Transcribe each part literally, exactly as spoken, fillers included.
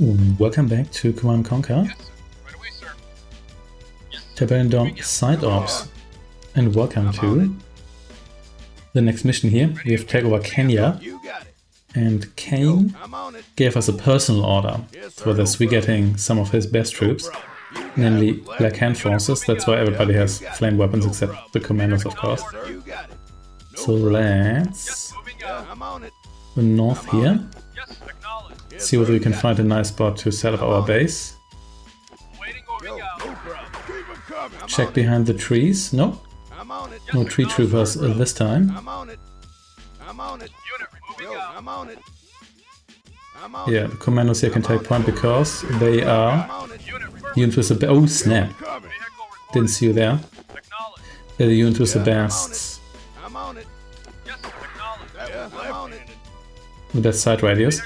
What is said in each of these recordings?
Welcome back to Command and Conquer. Yes. Right away, sir. Yes. Tiberian Dawn Side Ops. And welcome to the next mission here. We have taken over Kenya. And Kane gave us a personal order. For this we're getting some of his best troops, namely Black Hand forces. That's why everybody has flame weapons except the commanders, of course. So let's the north here. See whether we can find a nice spot to set up our base. Check behind the trees. No, no tree troopers this time. Yeah, the commandos here can take point because they are unit with the best. Oh snap! Didn't see you there. They're the unit with the best. The best side radius.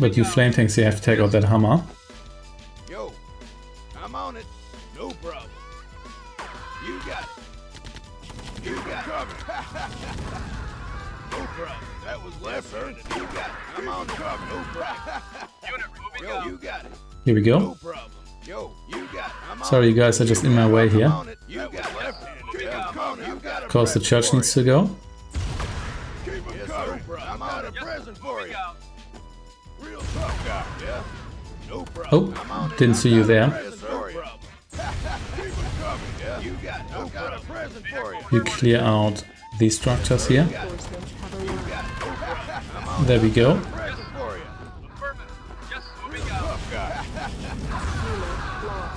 But you flame tanks, you have to take out that hammer. Yo, I'm on it. No problem. You got it. You got cover. No problem. That was left. You got it. I'm on cover. No problem. Unit moving. Yo, you got it. Here we go. No problem. Yo, you got it. I'm on. Sorry, you guys are just in my way here. You got left. Of course, the church needs to go. Keep it covered. I'm out of present for you. Oh, didn't see you there. You clear out these structures here. There we go. Of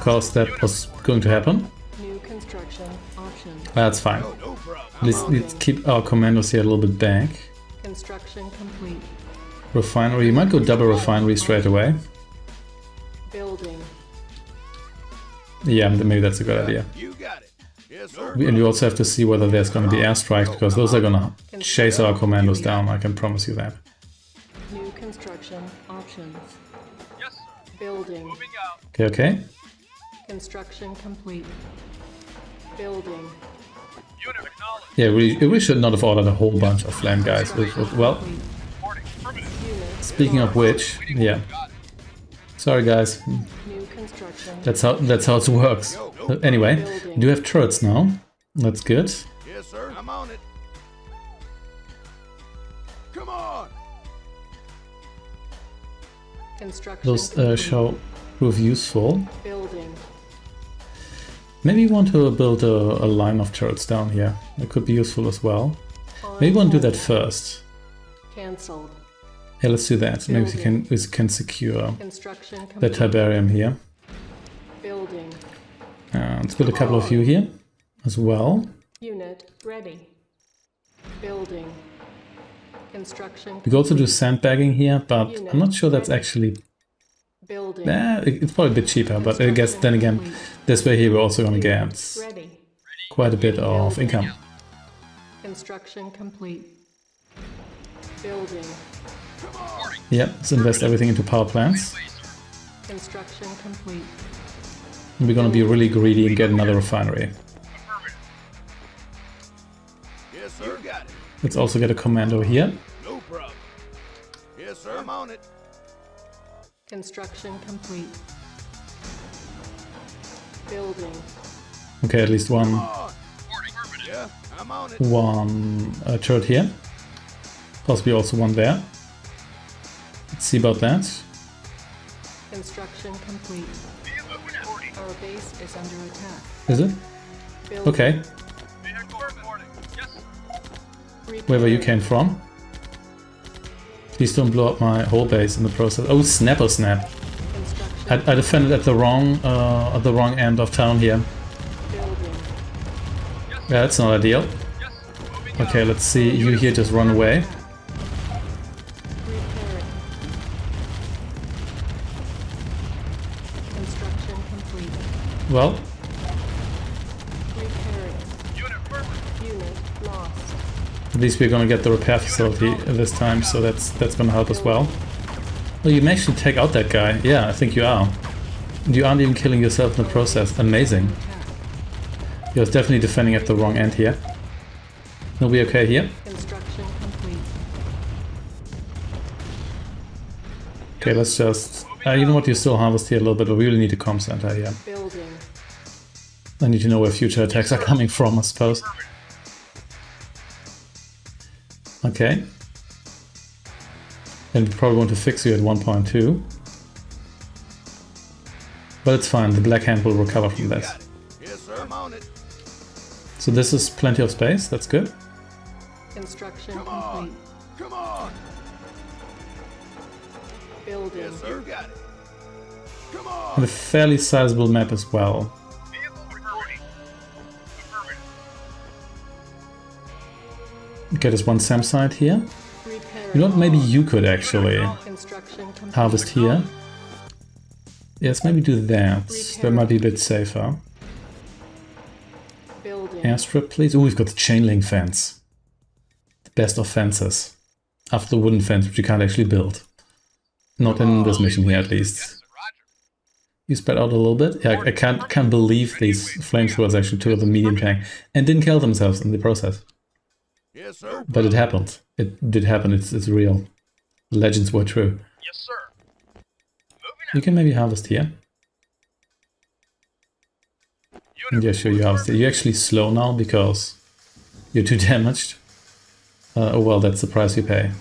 course, that was going to happen. That's fine. Let's, let's keep our commandos here a little bit back. Construction complete. Refinery, you might go double refinery straight away. Building. Yeah, maybe that's a good idea. You got it. Yes, sir. And you also have to see whether there's going to be airstrikes, because those are going to chase our commandos down, I can promise you that. New construction options. Yes, sir. Building. Okay, okay. Construction complete. Building. Yeah, we, we should not have ordered a whole bunch of flame guys. Well, speaking of which, yeah. Sorry guys, that's how that's how it works. Anyway, we do have turrets now. That's good. Yes, sir. I'm on it. Come on. Those uh, shall prove useful. Building. Maybe you want to build a, a line of turrets down here. It could be useful as well. Maybe we want to do that first. Cancelled. Yeah, let's do that. Building. Maybe we can, we can secure the Tiberium here. Building. Uh, let's build a couple of you here as well. Unit ready. Building. Construction. We could also do sandbagging here, but Unit I'm not sure that's ready. Actually... Building. Eh, it's probably a bit cheaper, but I guess then again, this way here we're also going to get ready. Quite a bit of income. Construction complete. Building. Yeah, let's invest everything into power plants. Construction complete. We're gonna be really greedy and get another refinery. Yes, sir. Let's also get a commando here. No problem. Yes, sir. I'm on it. Construction complete. Building. Okay, at least one. Yeah, I'm on it. One uh, turret here. Possibly also one there. Let's see about that. Construction complete. Our base is under attack. Is it? Building. Okay. Yes. Wherever you came from. Please don't blow up my whole base in the process. Oh snap! Oh snap! I, I defended at the wrong uh, at the wrong end of town here. Yes. Yeah, that's not ideal. Yes. Okay, let's see. You here just run away. Well, at least we're gonna get the repair facility this time, so that's that's gonna help as well. Well, you may actually take out that guy. Yeah, I think you are. You aren't even killing yourself in the process. Amazing. You're definitely defending at the wrong end here. No, we okay here? Okay, let's just... Uh, you know what, you still harvest here a little bit, but we really need a comm center here. Building. I need to know where future attacks are coming from, I suppose. Okay. And we probably want to fix you at one point two. But it's fine, the Black Hand will recover from that. Yes, sir. I'm on it. So this is plenty of space, that's good. Construction complete. Come on. Come on. Building. Yes, sir. You got it. Come on. And a fairly sizable map as well. Get us one SAM site here. Repair. You know what, maybe you could actually harvest here. Yes, maybe do that. Repair. That might be a bit safer. Building. Airstrip, please. Oh, we've got the chain link fence. The best of fences. After the wooden fence, which you can't actually build. Not in this mission here, at least. You spread out a little bit. Yeah, I can't can't believe these flamethrowers actually took out the medium tank and didn't kill themselves in the process. Yes, sir. But it happened. It did happen. It's it's real. Legends were true. Yes, sir. You can maybe harvest here. Unit. Yeah, sure, you harvest here. You're actually slow now because you're too damaged. Uh, oh well, that's the price you pay.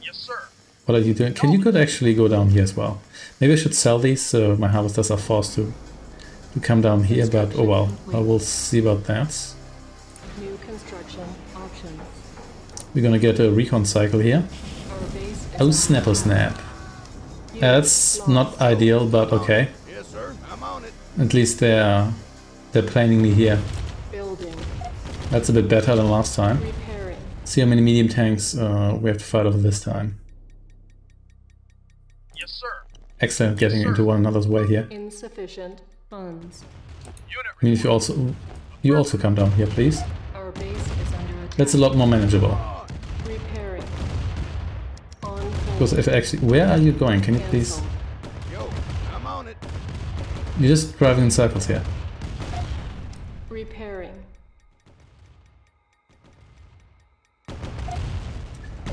Yes, sir. What are you doing? Can you could actually go down here as well? Maybe I should sell these so my harvesters are forced to to come down here. But oh well, I will see about that. New construction options. We're gonna get a recon cycle here. Oh, snapper snap. Yeah, that's not ideal, but okay. Yes, sir. I'm on it. At least they're they're planning me here. Building. That's a bit better than last time. Repairing. See how many medium tanks uh, we have to fight over this time. Yes, sir. Excellent, getting yes, sir. into one another's way here. Insufficient funds. I mean, if you also you also come down here, please. Our base is under attack. That's a lot more manageable. Repairing. On because if actually, where are you going? Can you please? Yo, I'm on it. You're just driving in circles here. Repairing.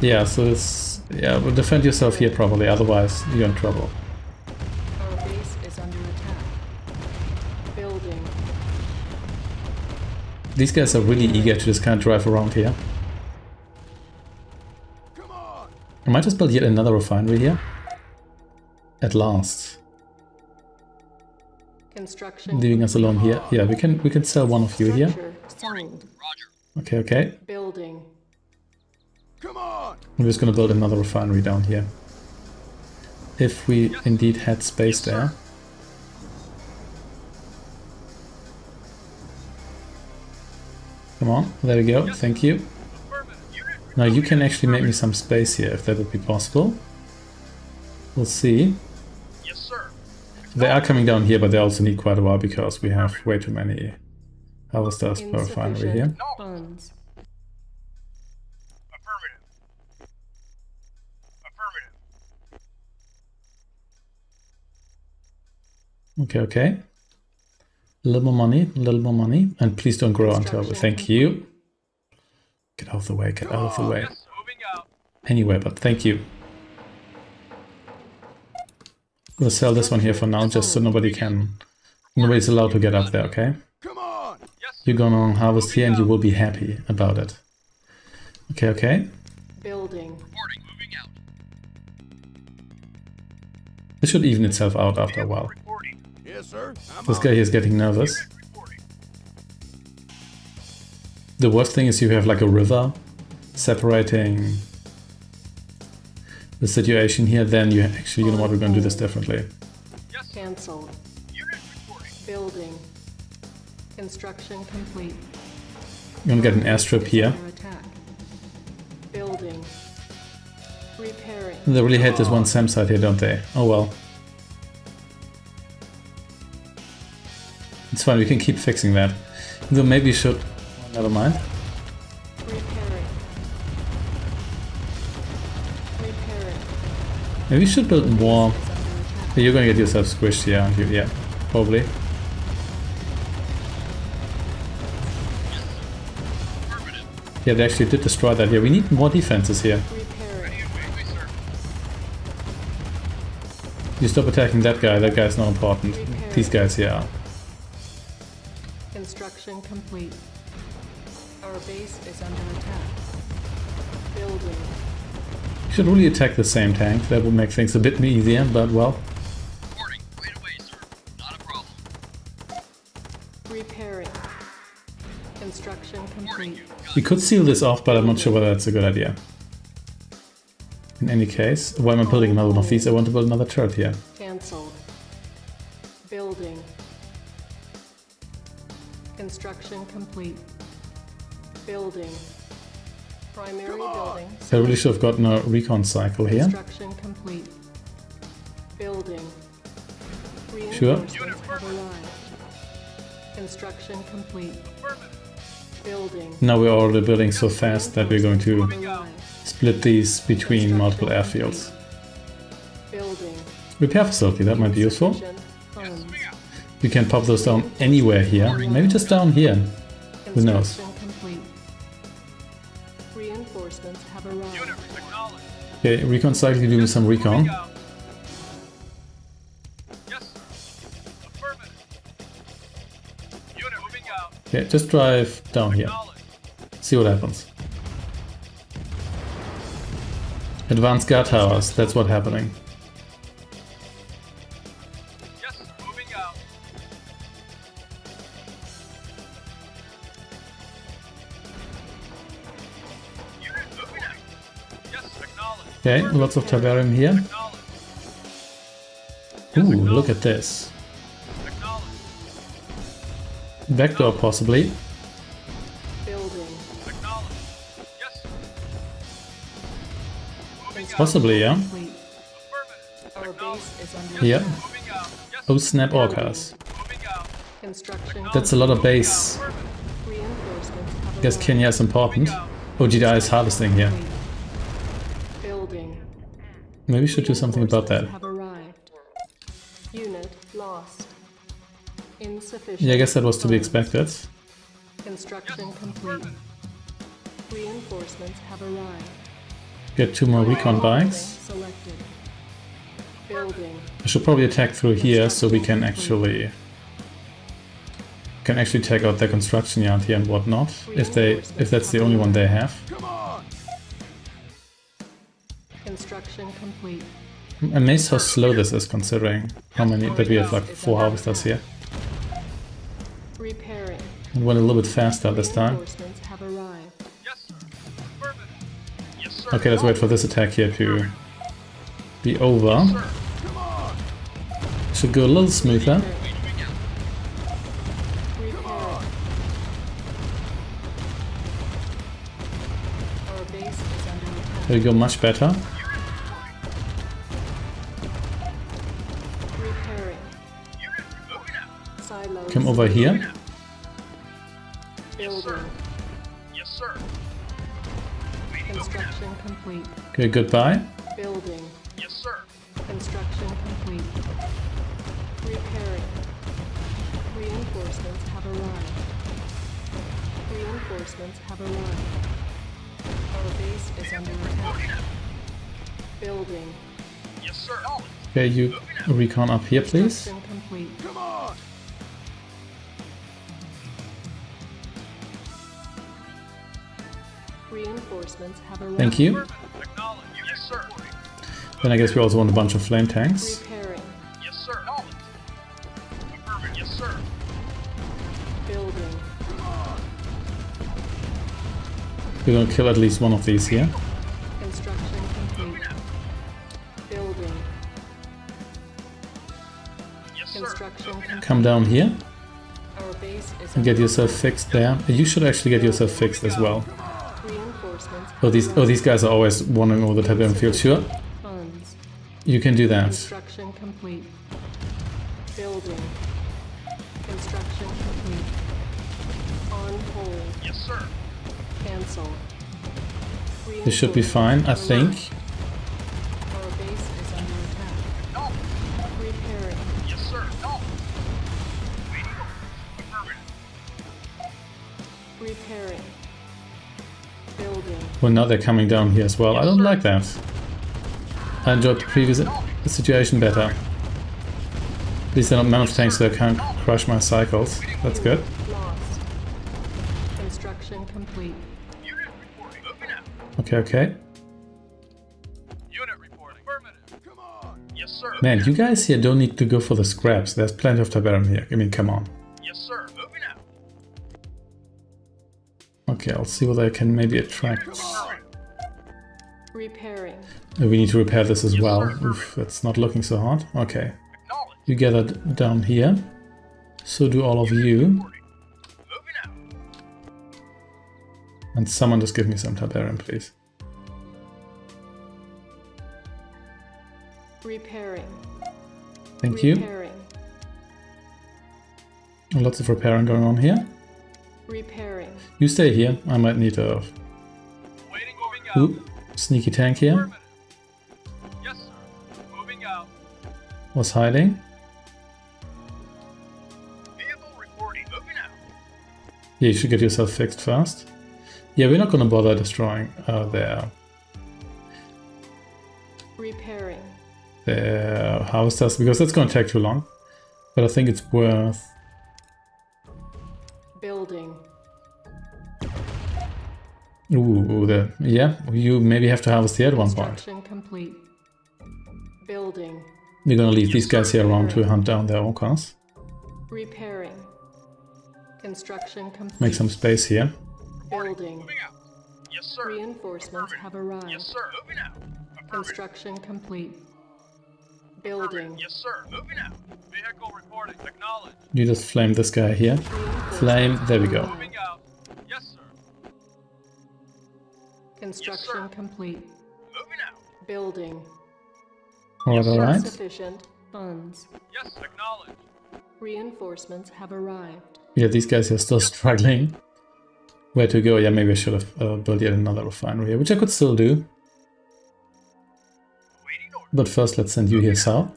Yeah, so it's yeah. But defend yourself here properly, otherwise you're in trouble. Our base is under attack. Building. These guys are really eager to just kind of drive around here. Come on. I might just build yet another refinery here. At last. Construction. Leaving us alone here. Yeah, we can we can sell one of you here. Okay, okay. Building. Come on. I'm just gonna build another refinery down here. If we indeed had space there. Come on, there we go, thank you. Now you can actually make me some space here, if that would be possible. We'll see. Yes, sir. They are coming down here, but they also need quite a while because we have way too many harvesters per refinery here. Funds. Okay, okay. A little more money, a little more money. And please don't grow until... Thank you. Get out of the way, get out of the way. Anyway, but thank you. I'm gonna sell this one here for now, just so nobody can... Nobody's allowed to get up there, okay? You're gonna harvest here and you will be happy about it. Okay, okay. Building. This should even itself out after a while. Yes, sir. This guy here is getting nervous. The worst thing is you have like a river separating the situation here, then you actually, you know what, we're going to do this differently. Cancelled. Building. Construction complete. You're going to get an airstrip here. Building. Repairing. They really hate this one SAM site here, don't they? Oh well. It's fine, we can keep fixing that. Though maybe you should... Oh, never mind. Repairing. Repairing. Maybe you should build more... You're gonna get yourself squished here, aren't you? Yeah, probably. Yeah, they actually did destroy that here. We need more defenses here. Repairing. You stop attacking that guy. That guy's not important. Repair. These guys here are. Construction complete. Our base is under attack. Building. You should really attack the same tank. That would make things a bit easier, but well. Warning. Wait away, sir. Not a problem. Repairing. Construction complete. We could seal this off, but I'm not sure whether that's a good idea. In any case, why am I building another one of these? I want to build another turret here. Cancelled. Building. Construction complete. Building. Primary building. I really should have gotten a recon cycle here. Construction complete. Building. Sure. Construction complete. Building. Now we're already building so fast that we're going to split these between multiple airfields. Building. Repair facility, that might be useful. You can pop those down anywhere here. Maybe just down here. Who knows? Reinforcements have arrived. Okay, recon cycle, you do some recon. Okay, just drive down here. See what happens. Advanced guard towers, that's what's happening. Okay, lots of Tiberium here. Ooh, look at this. Backdoor possibly. Possibly, yeah. Yeah. Oh snap, Orcas. That's a lot of base. I guess Kenya is important. Oh, G D I is harvesting here. Maybe we should do something about that. Unit lost. Insufficient. Yeah, I guess that was to be expected. Construction complete. Reinforcements have arrived. Get two more recon bikes. I should probably attack through here so we can actually can actually take out their construction yard here and whatnot. If they if that's the only one they have. Construction complete. I'm amazed how slow this is considering how many that we have, like four harvesters here. Repairing. It went a little bit faster this time. Okay, let's wait for this attack here to be over. Should go a little smoother. There we go, much better. Come over here. Yes, sir. Yes, sir. Construction complete. Okay, goodbye. Building. Yes, sir. Construction complete. Repairing. Reinforcements have arrived. Reinforcements have arrived. Our base is under attack. Building. Yes, sir. Okay, you recon up here, please. Come on. Reinforcements have arrived. Thank you. Yes, sir. Then I guess we also want a bunch of flame tanks. Repairing. Yes, sir. Yes, sir. Building. We're gonna kill at least one of these here. Construction complete. Building. Yes, sir. Construction complete. Come down here and get yourself fixed there. You should actually get yourself fixed as well. Oh, these oh these guys are always wandering over the Tiberium field. Sure, you can do that. Construction complete. Building. Construction complete. On hold. Yes, sir. Cancel. This should be fine, I think. Our base is under attack. No. Repairing. Yes, sir. No. Repairing. Well, now they're coming down here as well. I don't like that. I enjoyed the previous situation better. least they're not managed tanks, so they can't crush my cycles. That's good. Construction complete. Okay, okay. Man, you guys here don't need to go for the scraps. There's plenty of Tiberium here. I mean, come on. Yes, sir. Moving out. Okay, I'll see whether I can maybe attract. Repairing. We need to repair this as yes, well. Sir. Oof, that's not looking so hot. Okay. You gather down here. So do all of you. And someone just give me some Tiberium, please. Repairing. Thank you. Repairing. Lots of repairing going on here. Repairing. You stay here. I might need a Ooh, sneaky tank here. Yes, sir. Moving out. Was hiding. Vehicle reporting. Moving out. Yeah, you should get yourself fixed fast. Yeah, we're not going to bother destroying uh, their repairing. Their house does, because that's going to take too long, but I think it's worth building. Ooh, the, yeah, you maybe have to harvest here at one point. Complete. Building. You're going to leave these guys here around to hunt down their orcas. Repairing. Construction complete. Make some space here. Building. Yes, sir. Reinforcements have arrived. Yes, sir. Moving out. Construction complete. Building. Yes, sir. Moving out. Vehicle reporting. Acknowledged. You just flame this guy here. Flame. There we go. Moving out. Yes, sir. Construction yes, sir. Complete. Moving out. Building. All right, all right. Sufficient funds. Yes, acknowledged. Reinforcements have arrived. Yeah, these guys are still yes. struggling. Where to go? Yeah, maybe I should have uh, built yet another refinery here, which I could still do. But first, let's send you here south.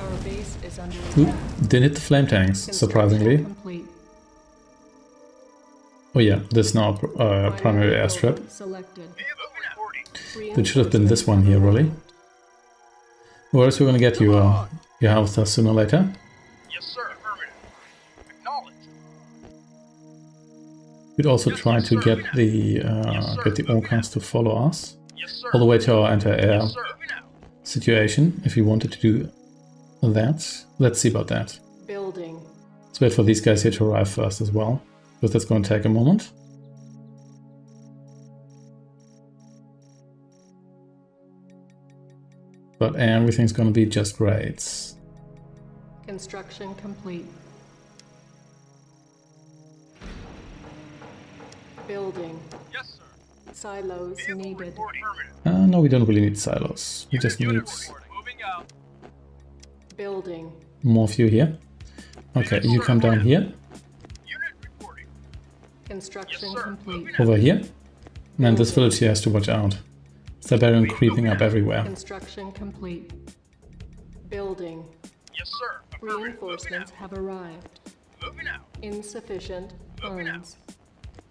Our base is under attack. Didn't hit the flame tanks, surprisingly. Complete. Oh yeah, this is now a uh, primary airstrip. It should have been this one here, really. Or else we're going to get you uh, your house there sooner or later. Yes, sir. We'd also yes, try sir, to get the uh, yes, get the orcas to follow us. Yes, all the way to our anti-air yes, situation, if you wanted to do that. Let's see about that. Building. Let's wait for these guys here to arrive first as well, because that's going to take a moment. But everything's going to be just great. Construction complete. Building. Yes, sir. Silos needed. Uh, no, we don't really need silos. We just need building. More fuel here. Okay, you come down here. Construction complete. Over here. Man, this village here has to watch out. Tiberium creeping up everywhere. Construction complete. Building. Yes, sir. Reinforcements have arrived. Insufficient funds.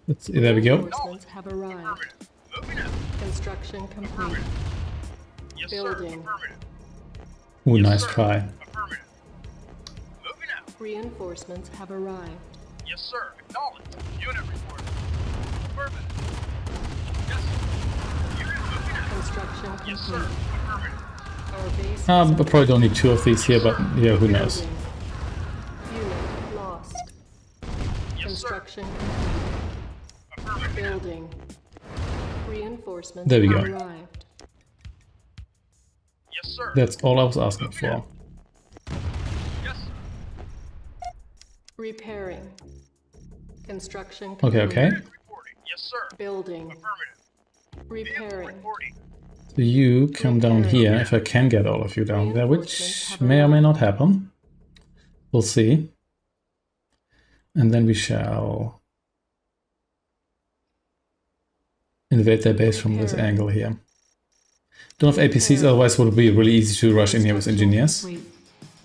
Let's, there we go. Have arrived. Construction complete. Yes, building. Ooh, yes, nice sir. Try. Reinforcements have arrived. Yes, sir. Acknowledged. Unit report. Yes, sir. Construction complete. Yes, sir. Our base um, I probably don't need two of these here, but yeah, who building. Knows? Unit lost. Construction yes, sir. Complete. Building. Reinforcements there we go. Arrived. Yes, sir. That's all I was asking for. Yes, sir. Repairing. Construction complete. Okay, okay. Yes, sir. Building. Repairing. So you come down here if I can get all of you down there, which may or may not happen. We'll see. And then we shall invade their base from this angle here. Don't have A P Cs, otherwise it would be really easy to rush in here with engineers.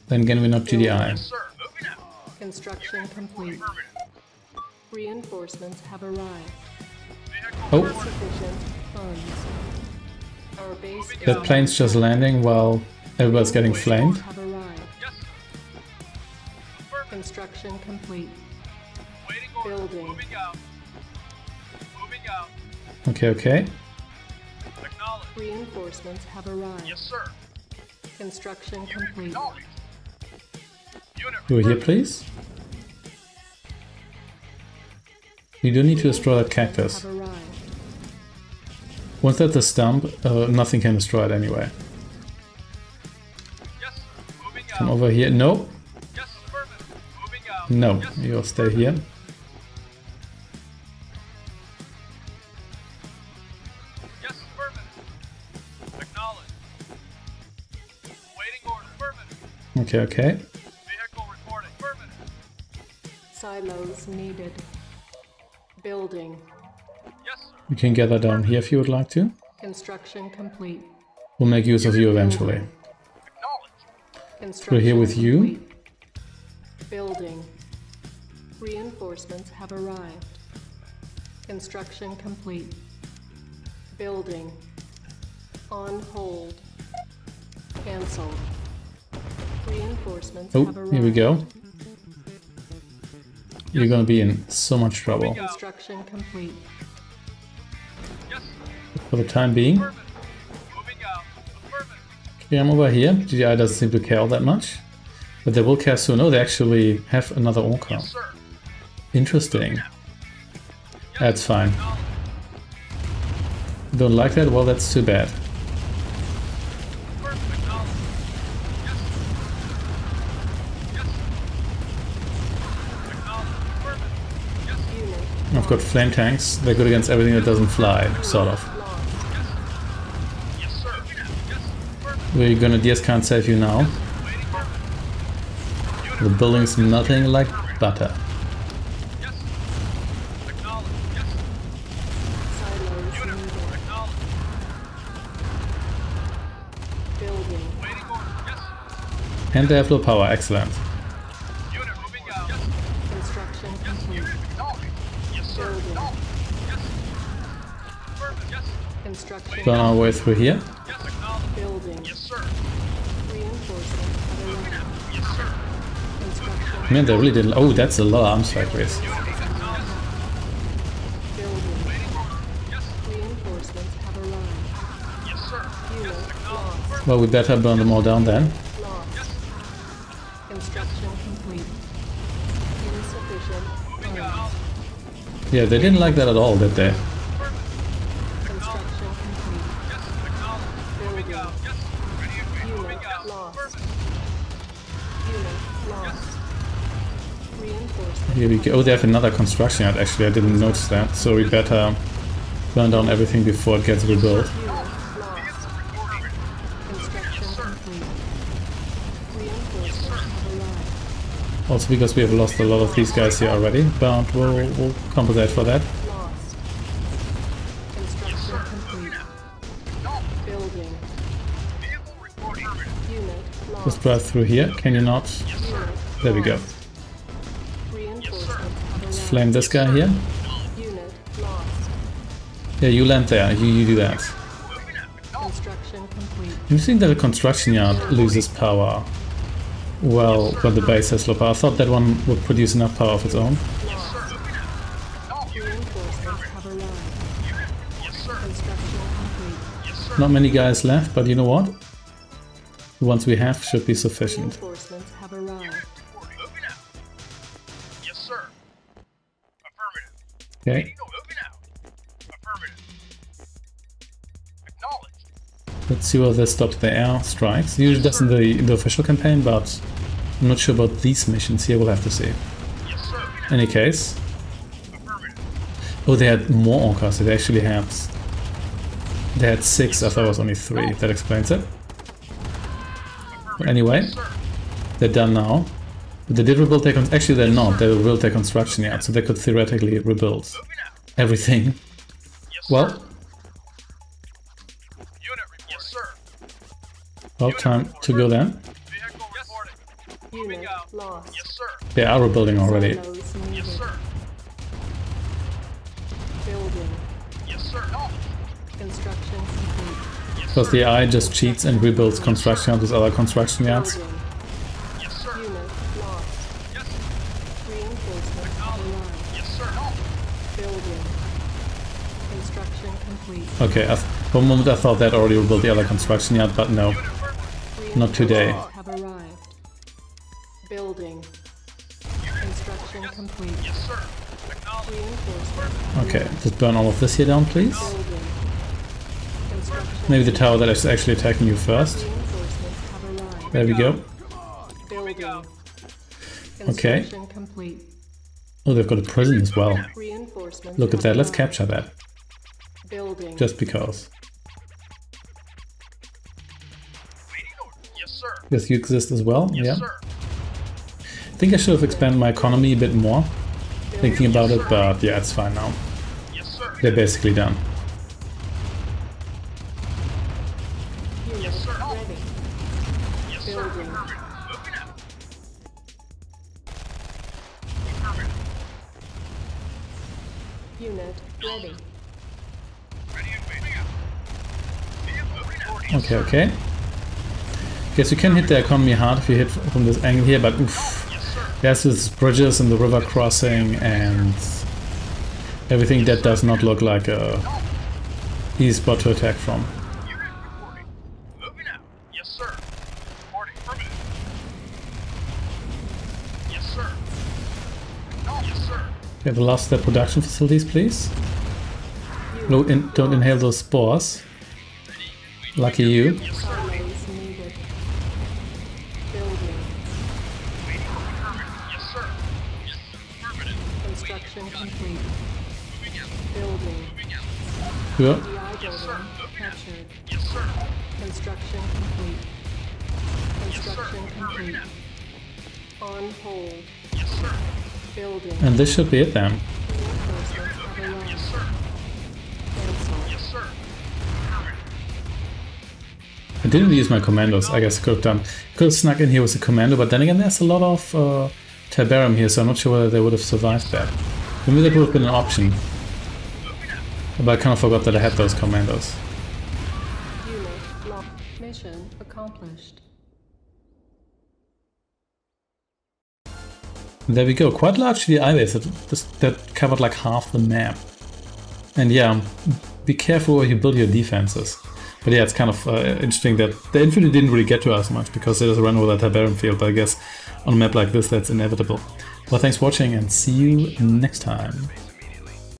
Then again, we're not G D I. Construction complete. Reinforcements have arrived. Oh! That plane's just landing while everybody's getting flamed. Construction complete. Waiting order. Building. Moving out. Moving out. Okay, okay. Acknowledge. Reinforcements have arrived. Yes, sir. Construction Unit complete. Unit Over here, please. You don't need to destroy that cactus. Once that's a stump, uh, nothing can destroy it anyway. Yes, sir. Moving Come out. Over here. No. Yes, Moving out. No, yes, you'll stay here. Yes, Acknowledge. Waiting order. Okay, okay. Vehicle reporting. Silos needed. Building. Yes, sir. You can gather down here if you would like to. Construction complete. We'll make use of you eventually. We're here with you. Complete. Building. Reinforcements have arrived. Construction complete. Building. On hold. Cancelled. Reinforcements oh, have arrived. Here we go. You're gonna be in so much trouble. Construction complete. Yes. For the time being. Okay, I'm over here. G D I doesn't seem to care all that much. But they will care soon. Oh, they actually have another Orca. Yes, interesting. Yes. That's fine. Don't like that? Well, that's too bad. I've got flame tanks, they're good against everything that doesn't fly, sort of. We're gonna D S can't save you now. The building's nothing like butter. And they have low power, excellent. Done our way through here. Man, they really didn't. Oh, that's a lot of arms factories. Well, we better burn them all down then. Yeah, they didn't like that at all, did they? Here we go. Oh, they have another construction yard, actually. I didn't notice that. So we better burn down everything before it gets rebuilt. Also because we have lost a lot of these guys here already, but we'll, we'll compensate for that. Just drive through here. Can you not? There we go. Flame this guy here. Yeah, you land there. You, you do that. You think that a construction yard loses power? Well, when the base has low power. I thought that one would produce enough power of its own. Not many guys left, but you know what? The ones we have should be sufficient. Okay. Let's see whether they stop the air strikes. Usually yes, doesn't the, the official campaign, but I'm not sure about these missions here. We'll have to see. Yes, sir. Any case. Oh, they had more Orcas. They actually had. They had six. Yes, I thought it was only three. Oh. That explains it. But anyway, yes, they're done now. But they did rebuild their construction. Actually, they're not. They rebuilt their construction yard, so they could theoretically rebuild everything. Yes, well, sir. Yes, sir. Well, Unit time reporting. To go then. Unit lost. Yes, sir. They are rebuilding already. Yes, sir. Building. Yes, sir. Construction complete. Because the A I just cheats and rebuilds construction yards with other construction yards. Building. Okay, I for a moment I thought that already built the other construction yard, but no. Not today. Have arrived. Building. Construction complete. Yes, sir. Okay, just burn all of this here down, please. Maybe the tower that is actually attacking you first. There we go. Okay. Oh, they've got a prison as well. Look at that, let's capture that. Just because. Yes, you exist as well, yeah. I think I should have expanded my economy a bit more. Thinking about it, but yeah, it's fine now. They're basically done. Okay, okay. Guess you can hit the economy hard if you hit from this angle here, but oof. Yes, it's bridges and the river crossing and everything that does not look like a easy spot to attack from. Okay, the last of the production facilities, please. No, in, don't inhale those spores. Lucky you. Yeah. Yes, sir. Captured. Yes, sir. Construction complete. Construction yes, complete. On hold. Yes, sir. Building. And this should be it then. Yes, sir. Yes, sir. I didn't use my commandos. I guess I could have done. Could have snuck in here with a commando, but then again, there's a lot of uh, Tiberium here, so I'm not sure whether they would have survived that. Maybe that would have been an option. But I kind of forgot that I had those commandos. Unit locked. Mission accomplished. There we go. Quite large G D I base that, that covered like half the map. And yeah, be careful where you build your defenses. But yeah, it's kind of uh, interesting that the infantry didn't really get to us much because they just ran over that Tiberium field. But I guess on a map like this, that's inevitable. Well, thanks for watching and see you next time.